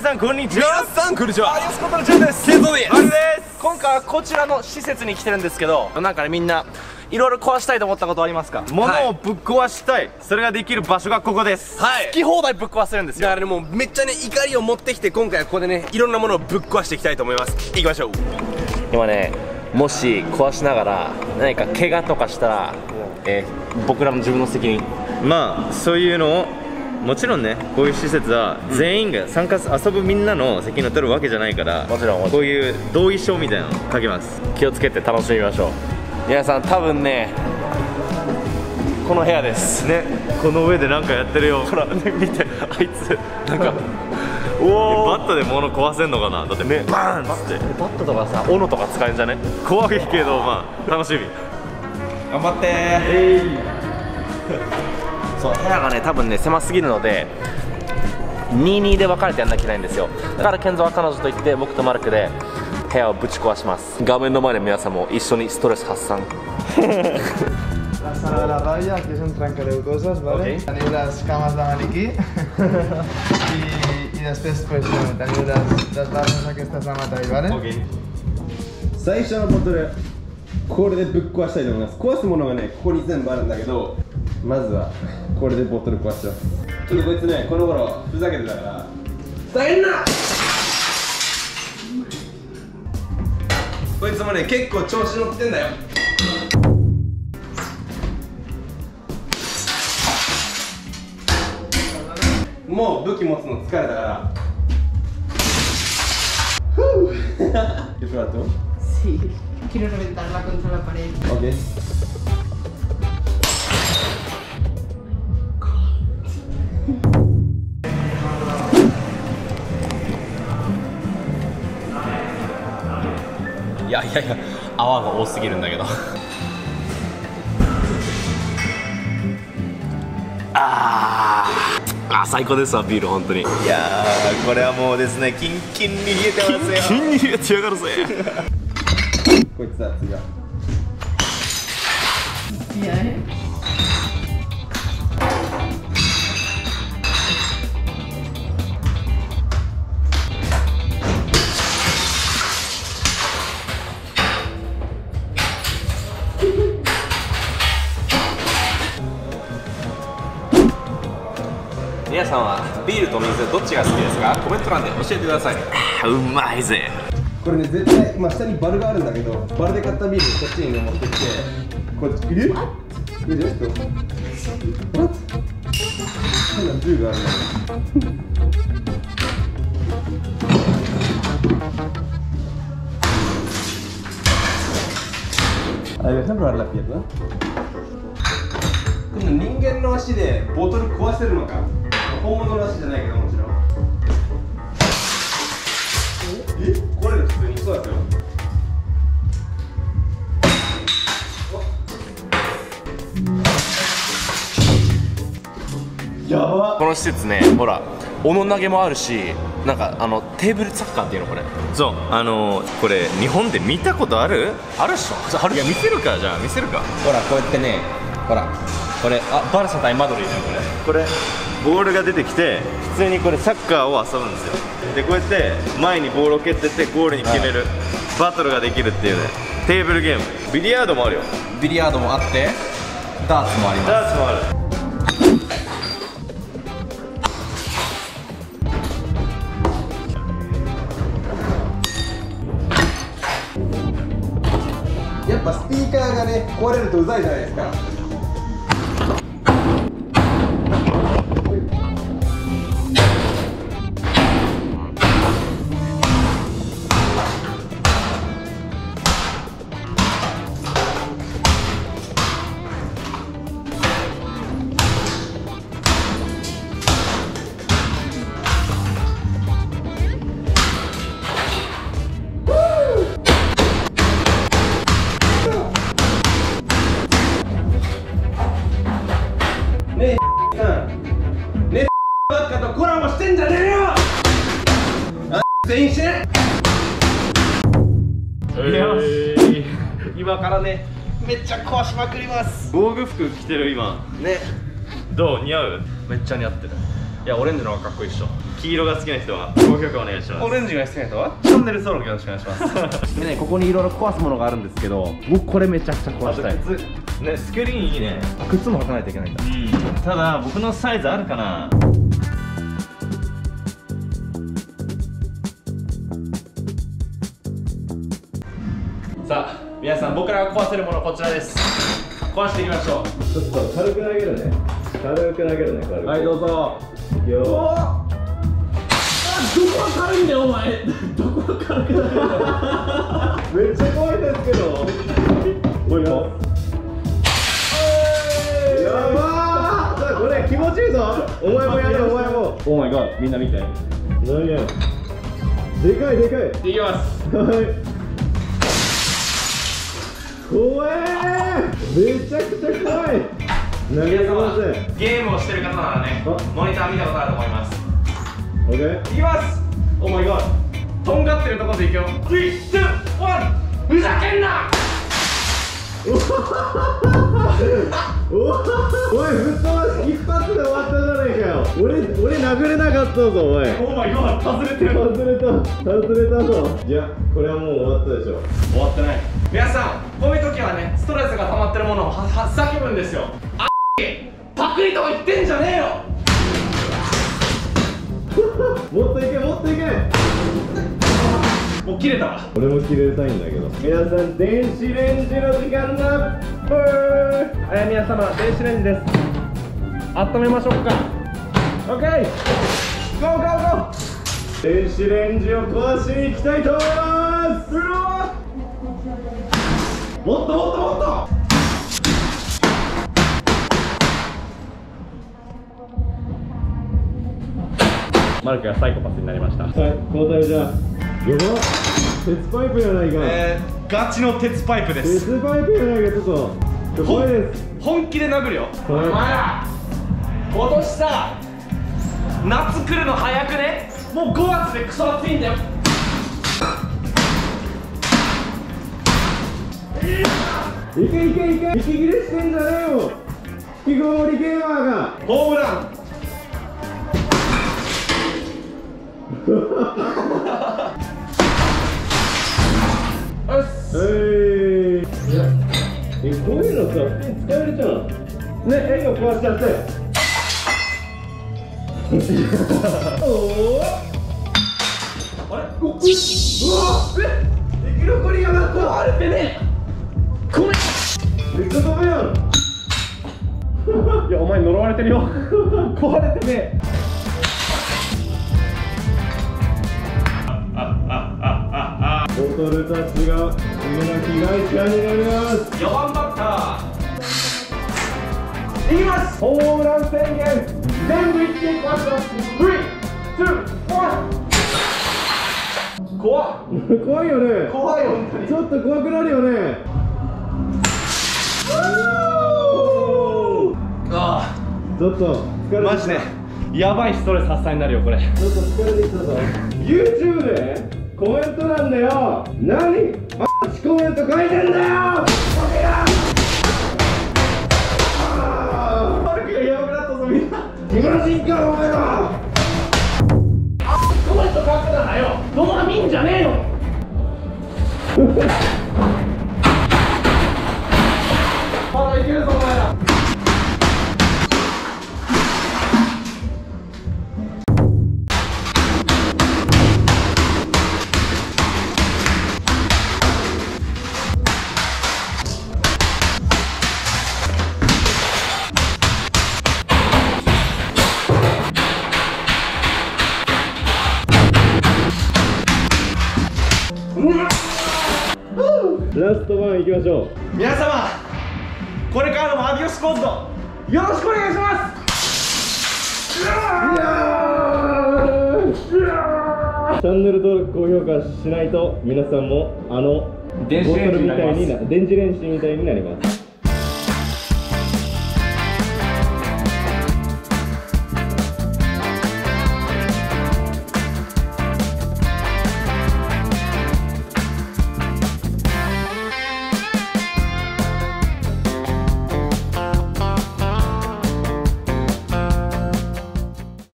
皆さんこんにちは。皆さんこんにちは。有吉ことの淳です。ケンゾーです。マルです。今回はこちらの施設に来てるんですけど、なんかねみんないろいろ壊したいと思ったことありますか？物をぶっ壊したい、それができる場所がここです。はい、好き放題ぶっ壊せるんですよ。だからねもうめっちゃね怒りを持ってきて、今回はここでねいろんなものをぶっ壊していきたいと思います。行きましょう。今ねもし壊しながら何か怪我とかしたら、僕らの自分の責任。まあそういうのをもちろんね、こういう施設は全員が参加す、遊ぶみんなの責任を取るわけじゃないから、もちろんこういう同意書みたいなの書きます。気をつけて楽しみましょう。皆さん多分ねこの部屋ですね。この上でなんかやってるよ。ほら見て、あいつなんかおバットで物壊せんのかな。だってねバーンっつってバットとかさ斧とか使えんじゃね。怖いけどまあ楽しみ。頑張ってー、そう部屋がね多分ね狭すぎるので2-2で分かれてやんなきゃいけないんですよ。だからケンゾは彼女と行って僕とマルクで部屋をぶち壊します。画面の前で皆さんも一緒にストレス発散。最初のボトル、これでぶっ壊したいと思います。壊すものがねここに全部あるんだけど、まずはこれでボトル壊しちゃう。ちょっとこいつねこの頃ふざけてたから、ふざけんな。こいつもね、結構調子乗ってんだよ。もう武器持つの疲れたから。ふう。¿Qué plato? Sí. Quiero reventarla contra la pared. Okay.いや泡が多すぎるんだけど。あー最高ですわ、ビール。本当にいやーこれはもうですね、キンキンに冷えてますよ。キンキンに冷えてやがるぜ。こいつは次はいやね皆さんはビールと水どっちが好きですか？コメント欄で教えてください。うまいぜこれね。絶対、まあ、下にバルがあるんだけど、バルで買ったビールこっちに、ね、持ってきてこっち来る？来るよ。ちょっとまだ銃があるんだけど。あ、よく見られたピエロ。この人間の足でボトル壊せるのか？本物の足じゃないけどもちろん。え？これ普通にそうだったよ。やば。この施設ね、ほら、斧投げもあるし、なんかテーブルサッカーっていうのこれ。そう、これ日本で見たことある？あるっしょ。ある。いや見せるかじゃあ見せるか。ほらこうやってね、ほらこれあバルサ対マドリーだよこれ。これ。ボールが出てきて普通にこれサッカーを遊ぶんですよ。でこうやって前にボールを蹴ってってゴールに決める、はい、バトルができるっていうねテーブルゲーム。ビリヤードもあるよ。ビリヤードもあってダーツもあります。ダーツもある。やっぱスピーカーがね壊れるとうざいじゃないですか。今からねめっちゃ壊しまくります。防具服着てる今ね。どう似合う？めっちゃ似合ってる。いや、オレンジの方がかっこいいっしょ。黄色が好きな人は高評価お願いします。オレンジが好きな人はチャンネル登録よろしくお願いします。ね、ここにいろいろ壊すものがあるんですけど、僕これめちゃくちゃ壊したい。靴ね、スクリーンいいね。靴も履かないといけないんだ。うん。ただ僕のサイズあるかな。さあ皆さん、僕らが壊せるものこちらです。壊していきましょう。ちょっと軽く投げるね。軽く投げるね。軽く。はい、どうぞ。いや。あ、どこが軽いんだよお前。どこが軽く投げる。めっちゃ怖いですけど。これも。やばー。これ気持ちいいぞ。お前もやれ、お前も。オーマイガー、みんな見て。何や。でかいでかい。いきます。はい。怖えー、めちゃくちゃ怖い。皆様ゲームをしてる方ならね、モニター見たことあると思います。オッケー、いきます。オーマイガー、とんがってるところでいくよ。3、2、1、ふざけんな。おおい、ぶっ飛ばし一発で終わったじゃないかよ。俺殴れなかったぞおい。オーマイガー、外れてる、外れたぞ。いや、これはもう終わったでしょ。終わってない。皆さん、こういう時はね、ストレスが溜まってるものを発散気分ですよ。あっ、パクリとか言ってんじゃねえよ。もっといけ、もっといけ。もう切れたわ。俺も切れたいんだけど。皆さん、電子レンジの時間だ。あやみや様、電子レンジです。温めましょうか。オッケー、ゴーゴーゴー。電子レンジを壊しに行きたいと思います。うわ、もっともっともっと。マルクがサイコパスになりました。はい、交代じゃん。やば、鉄パイプやないか。ガチの鉄パイプです。鉄パイプやないか。ちょっと怖いです。本気で殴るよ、お前ら。今年さ、夏来るの早くね。もう5月でクソ暑いんだよ。いけいけいけ。息切れしてんじゃねえよ、引きこもりゲーマーが。ホームラン。よし。こういうのさ、普通に使えるじゃんね。え、絵を壊しちゃって。おお、あれ、うっ、え、生き残りがなくはあるべねえ。ごめん、めっちゃダメやん。いや、お前呪われてるよ。壊れてね。ボトルたちが夢の被害者になります。4番バッターいきます。ホームラン宣言。全部いっていきます。3、2、1。怖っ。怖いよね。怖いよ、本当に。ちょっと怖くなるよね。ああ、ちょっと疲れてきた。マジでやばいストレス発散になるよこれ。ちょっと疲れてきたぞ。YouTube でコメントなんだよ。何マジコメント書いてんだよ。マルクがやばくなったぞ、みんな。理不尽かお前は。マジコメント書くなよ。どまみんじゃねえよ。まだいけるぞお前ら。ラストワンいきましょう。皆様、これからもアビオスコードよろしくお願いします。チャンネル登録、高評価しないと皆さんもあのボトルみたいに電子レンジみたいになります。